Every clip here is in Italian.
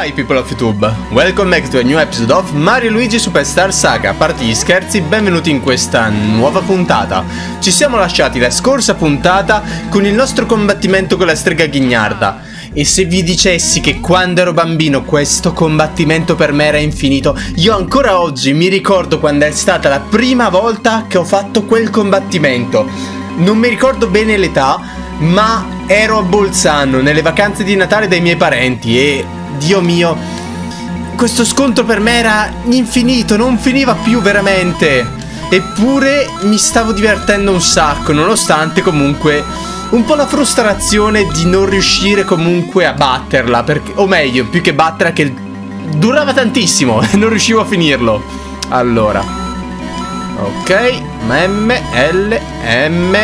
Hi people of YouTube, welcome back to a new episode of Mario & Luigi Superstar Saga. A parte gli scherzi, benvenuti in questa nuova puntata. Ci siamo lasciati la scorsa puntata con il nostro combattimento con la strega Ghignarda. E se vi dicessi che quando ero bambino questo combattimento per me era infinito, io ancora oggi mi ricordo quando è stata la prima volta che ho fatto quel combattimento. Non mi ricordo bene l'età, ma ero a Bolzano nelle vacanze di Natale dai miei parenti e... Dio mio, questo scontro per me era infinito, non finiva più veramente. Eppure mi stavo divertendo un sacco, nonostante comunque un po' la frustrazione di non riuscire comunque a batterla, perché, o meglio, più che batterla, che durava tantissimo e non riuscivo a finirlo. Allora, ok, M, L, M,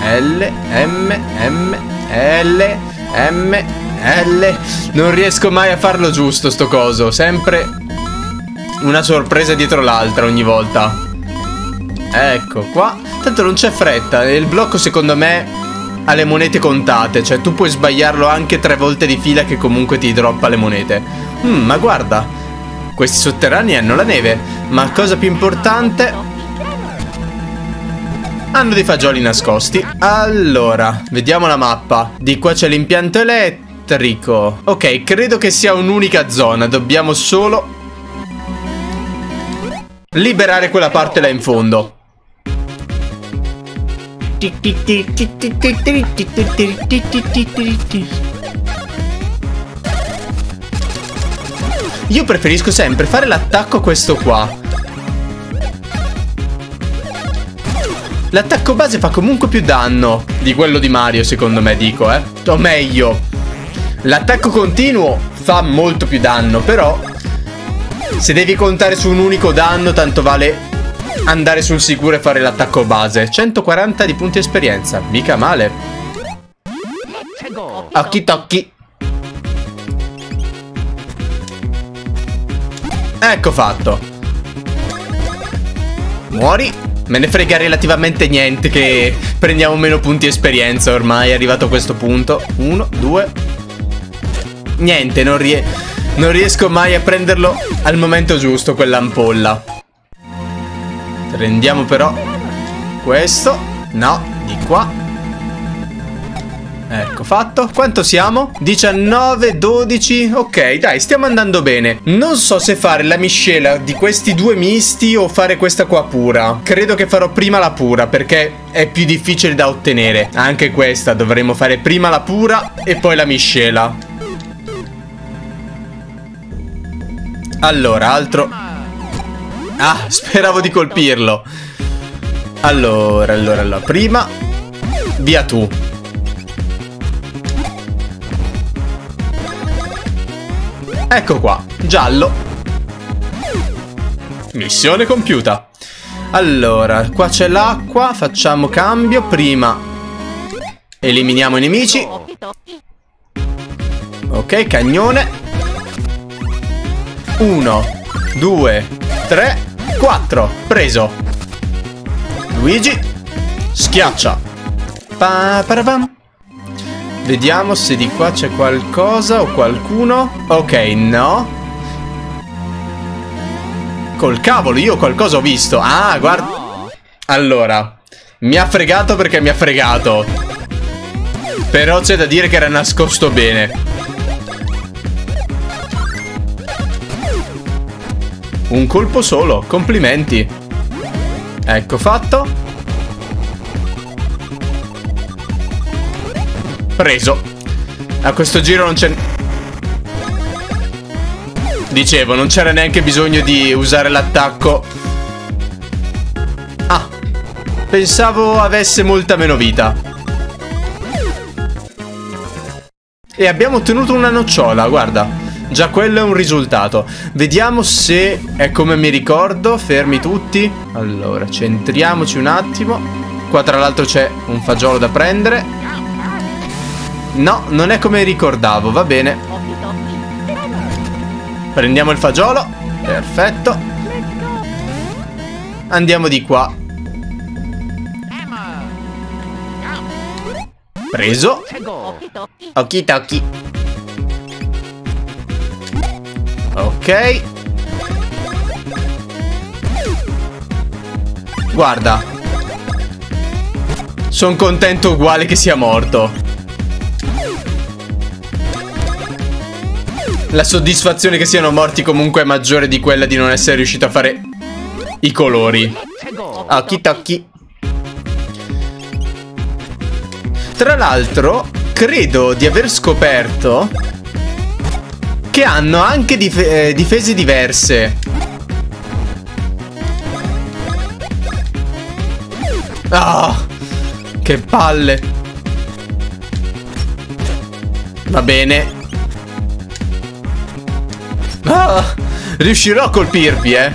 L, M, M, L, M, L. Non riesco mai a farlo giusto sto coso. Sempre una sorpresa dietro l'altra ogni volta. Ecco qua. Tanto non c'è fretta. Il blocco secondo me ha le monete contate. Cioè tu puoi sbagliarlo anche 3 volte di fila, che comunque ti droppa le monete. Ma guarda, questi sotterranei hanno la neve. Ma cosa più importante, hanno dei fagioli nascosti. Allora, vediamo la mappa. Di qua c'è l'impianto elettrico. Ok, credo che sia un'unica zona. Dobbiamo solo liberare quella parte là in fondo. Io preferisco sempre fare l'attacco a questo qua. L'attacco base fa comunque più danno di quello di Mario, secondo me, dico, o meglio, l'attacco continuo fa molto più danno, però se devi contare su un unico danno, tanto vale andare sul sicuro e fare l'attacco base. 140 di punti esperienza, mica male. Occhi tocchi. Ecco fatto. Muori. Me ne frega relativamente niente che prendiamo meno punti esperienza, ormai è arrivato a questo punto. 1, 2. Niente, non riesco mai a prenderlo al momento giusto, quell'ampolla. Prendiamo però questo. No, di qua. Ecco fatto. Quanto siamo? 19, 12. Ok, dai, stiamo andando bene. Non so se fare la miscela di questi due misti o fare questa qua pura. Credo che farò prima la pura, perché è più difficile da ottenere. Anche questa dovremmo fare prima la pura e poi la miscela. Allora, altro... Ah, speravo di colpirlo. Allora, prima via tu. Ecco qua, giallo. Missione compiuta. Allora, qua c'è l'acqua, facciamo cambio. Prima eliminiamo i nemici. Ok, cagnone. 1, 2, 3, 4. Preso. Luigi, schiaccia. Pa-pa-pa-pam. Vediamo se di qua c'è qualcosa o qualcuno. Ok, no. Col cavolo, io qualcosa ho visto. Ah, guarda. Allora, mi ha fregato perché mi ha fregato. Però c'è da dire che era nascosto bene. Un colpo solo, complimenti. Ecco fatto. Preso. A questo giro non c'è... Dicevo, non c'era neanche bisogno di usare l'attacco. Ah, pensavo avesse molta meno vita. E abbiamo ottenuto una nocciola, guarda. Già quello è un risultato. Vediamo se è come mi ricordo. Fermi tutti. Allora, centriamoci un attimo. Qua tra l'altro c'è un fagiolo da prendere. No, non è come ricordavo, va bene. Prendiamo il fagiolo. Perfetto. Andiamo di qua. Preso. Occhi tocchi. Ok. Guarda. Sono contento uguale che sia morto. La soddisfazione che siano morti comunque è maggiore di quella di non essere riuscito a fare i colori. Occhi tocchi. Tra l'altro, credo di aver scoperto che hanno anche difese diverse. Ah, che palle. Va bene. Ah, riuscirò a colpirvi, eh.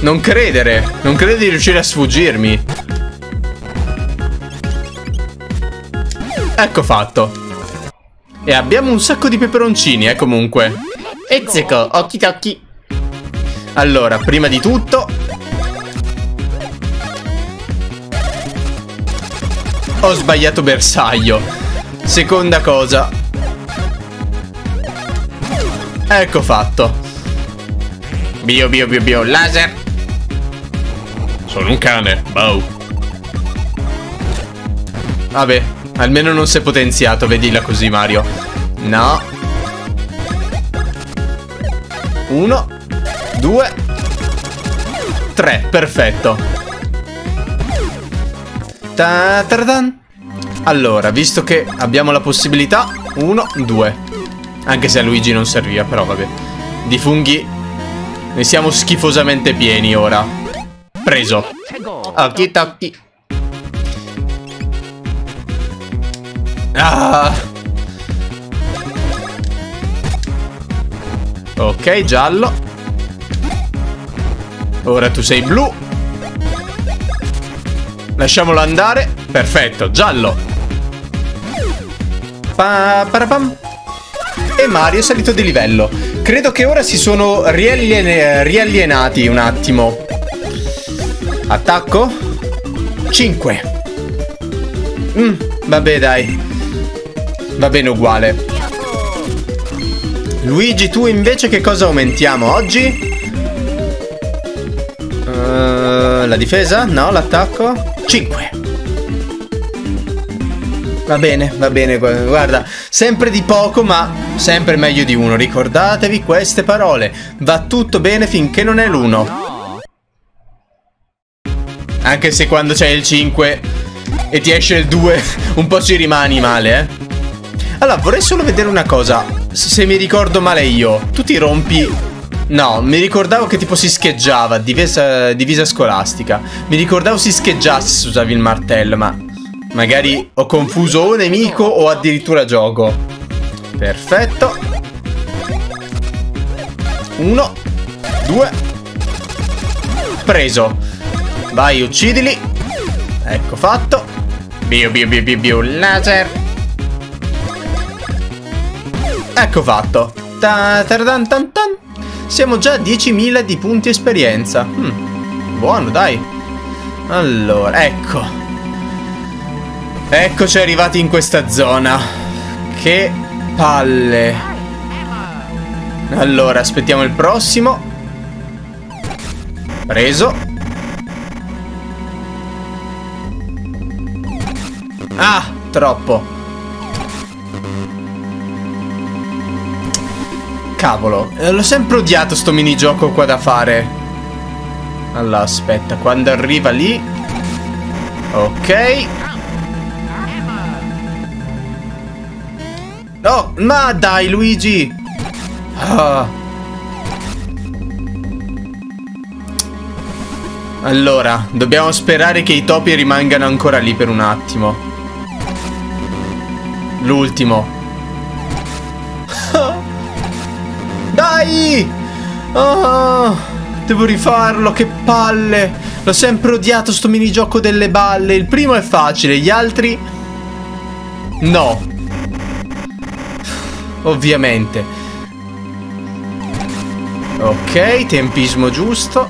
Non credere. Non credo di riuscire a sfuggirmi. Ecco fatto. E abbiamo un sacco di peperoncini, comunque. Ezzeco, occhi tacchi. Allora, prima di tutto ho sbagliato bersaglio. Seconda cosa. Ecco fatto. Bio, bio, bio, bio, laser. Sono un cane, boh. Vabbè, almeno non si è potenziato, vedila così, Mario. No. 1, 2, 3, perfetto. Ta-ta-tan. Allora, visto che abbiamo la possibilità, 1, 2. Anche se a Luigi non serviva, però vabbè. Di funghi ne siamo schifosamente pieni ora. Preso. Occhi tocchi. Ah. Ok, giallo. Ora tu sei blu. Lasciamolo andare. Perfetto, giallo. Pa-parapam. E Mario è salito di livello. Credo che ora si sono rialienati un attimo. Attacco 5. Vabbè, dai. Va bene uguale. Luigi, tu invece che cosa aumentiamo oggi? La difesa? No, l'attacco? 5. Va bene, guarda. Sempre di poco, ma sempre meglio di uno. Ricordatevi queste parole. Va tutto bene finché non è l'1. Anche se quando c'è il 5 e ti esce il 2, un po' ci rimani male, eh. Allora, vorrei solo vedere una cosa. Se mi ricordo male io, tu ti rompi... No, mi ricordavo che tipo si scheggiava, divisa scolastica. Mi ricordavo si scheggiasse se usavi il martello, ma... magari ho confuso o nemico o addirittura gioco. Perfetto. 1, 2. Preso. Vai, uccidili. Ecco fatto. Bio, bio, bio, bio, bio, laser. Ecco fatto. Ta-ta-tan-tan-tan. Siamo già a 10.000 di punti esperienza. Buono, dai. Allora, ecco. Eccoci arrivati in questa zona. Che palle. Allora, aspettiamo il prossimo. Preso. Ah, troppo. Cavolo, l'ho sempre odiato sto minigioco qua da fare. Allora, aspetta, quando arriva lì. Ok. No, ma dai, Luigi. Ah. Allora, dobbiamo sperare che i topi rimangano ancora lì per un attimo. L'ultimo. Dai! Oh, devo rifarlo, che palle! L'ho sempre odiato sto minigioco delle balle. Il primo è facile, gli altri... no. Ovviamente. Ok, tempismo giusto.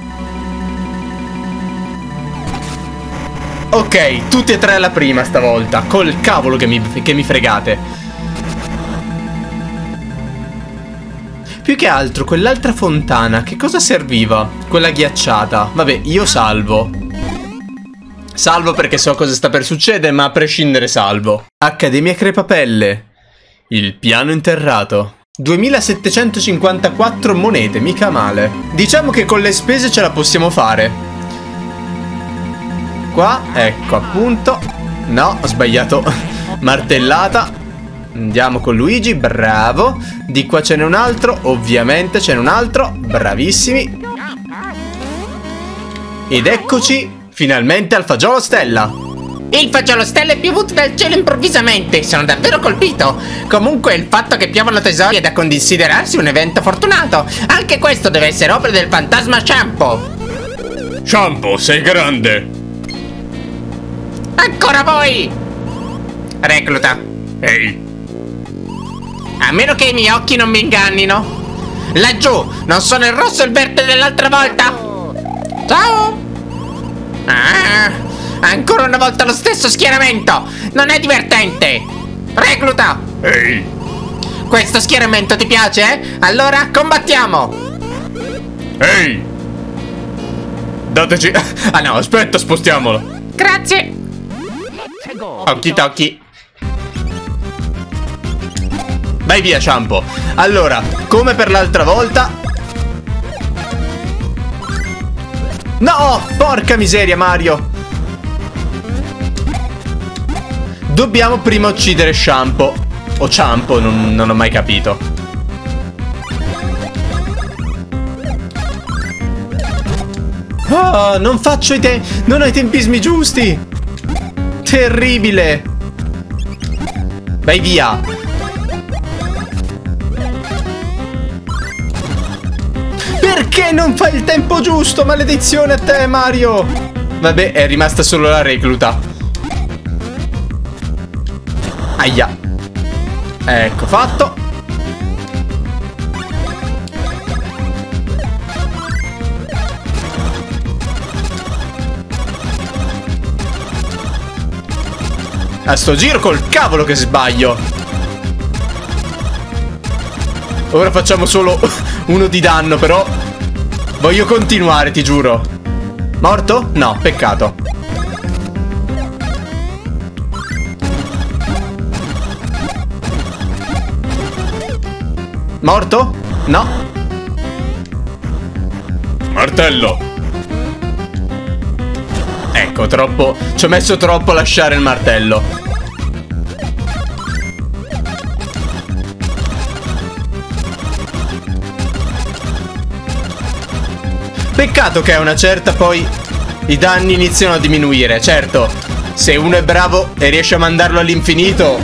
Ok, tutti e tre alla prima stavolta. Col cavolo che mi fregate. Più che altro quell'altra fontana, che cosa serviva? Quella ghiacciata. Vabbè, io salvo. Salvo perché so cosa sta per succedere, ma a prescindere salvo. Accademia Crepapelle. Il piano interrato. 2754 monete, mica male. Diciamo che con le spese ce la possiamo fare. Qua, ecco appunto. No, ho sbagliato. Martellata. Andiamo con Luigi, bravo. Di qua ce n'è un altro, ovviamente ce n'è un altro. Bravissimi. Ed eccoci finalmente al Fagiolo Stella. Il Fagiolo Stella è piovuto dal cielo improvvisamente. Sono davvero colpito. Comunque il fatto che piovano tesori è da considerarsi un evento fortunato. Anche questo deve essere opera del fantasma Shampoo. Shampoo, sei grande. Ancora voi. Recluta. Ehi. A meno che i miei occhi non mi ingannino. Laggiù, non sono il rosso e il verde dell'altra volta. Ciao. Ah, ancora una volta lo stesso schieramento. Non è divertente. Recluta. Ehi. Questo schieramento ti piace? Allora combattiamo. Ehi. Dateci... Ah no, aspetta, spostiamolo. Grazie. Occhi tocchi. Vai via, Shampoo. Allora, come per l'altra volta. No, porca miseria, Mario. Dobbiamo prima uccidere Shampoo. O Shampoo, non ho mai capito. Oh, non faccio i tempi. Non ho i tempismi giusti. Terribile. Vai via. Perché non fai il tempo giusto? Maledizione a te, Mario. Vabbè, è rimasta solo la recluta. Aia. Ecco fatto. A sto giro col cavolo che sbaglio. Ora facciamo solo uno di danno, però. Voglio continuare, ti giuro. Morto? No, peccato. Morto? No. Martello. Ecco, troppo. Ci ho messo troppo a lasciare il martello. Peccato che a una certa poi i danni iniziano a diminuire. Certo, se uno è bravo e riesce a mandarlo all'infinito,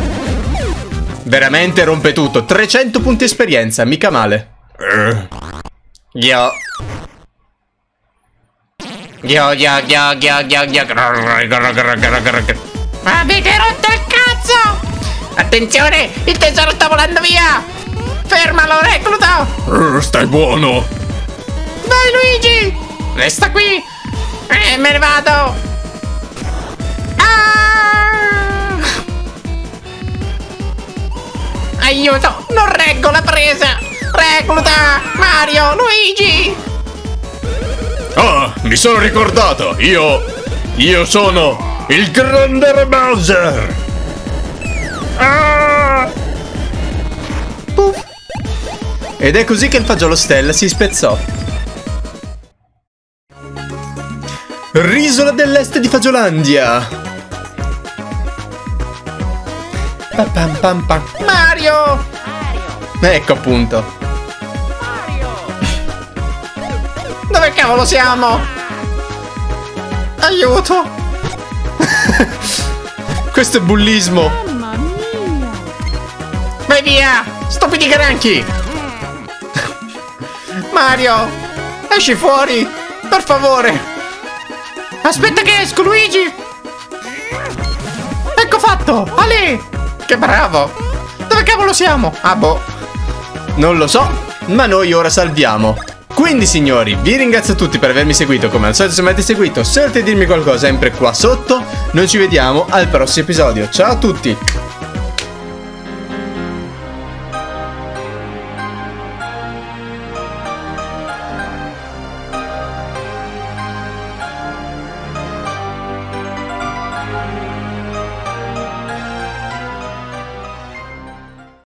veramente rompe tutto. 300 punti esperienza, mica male. Avete rotto il cazzo! Attenzione, il tesoro sta volando via! Fermalo, recluto! Stai buono! Vai Luigi! Resta qui! Me ne vado! Ah! Aiuto! Non reggo la presa! Recluta! Mario! Luigi! Ah! Mi sono ricordato! Io sono il grande Bowser! Ah! Puff! Ed è così che il Fagiolo Stella si spezzò. Risola dell'est di Fagiolandia. Pam pam pam pam. Mario! Ecco appunto. Mario! Dove cavolo siamo? Aiuto! Questo è bullismo. Mamma mia! Vai via! Stupidi granchi! Mario! Esci fuori! Per favore! Aspetta che esco, Luigi! Ecco fatto! Ale! Che bravo! Dove cavolo siamo? Ah boh! Non lo so, ma noi ora salviamo. Quindi signori, vi ringrazio tutti per avermi seguito. Come al solito, se mi avete seguito, se volete dirmi qualcosa sempre qua sotto. Noi ci vediamo al prossimo episodio. Ciao a tutti!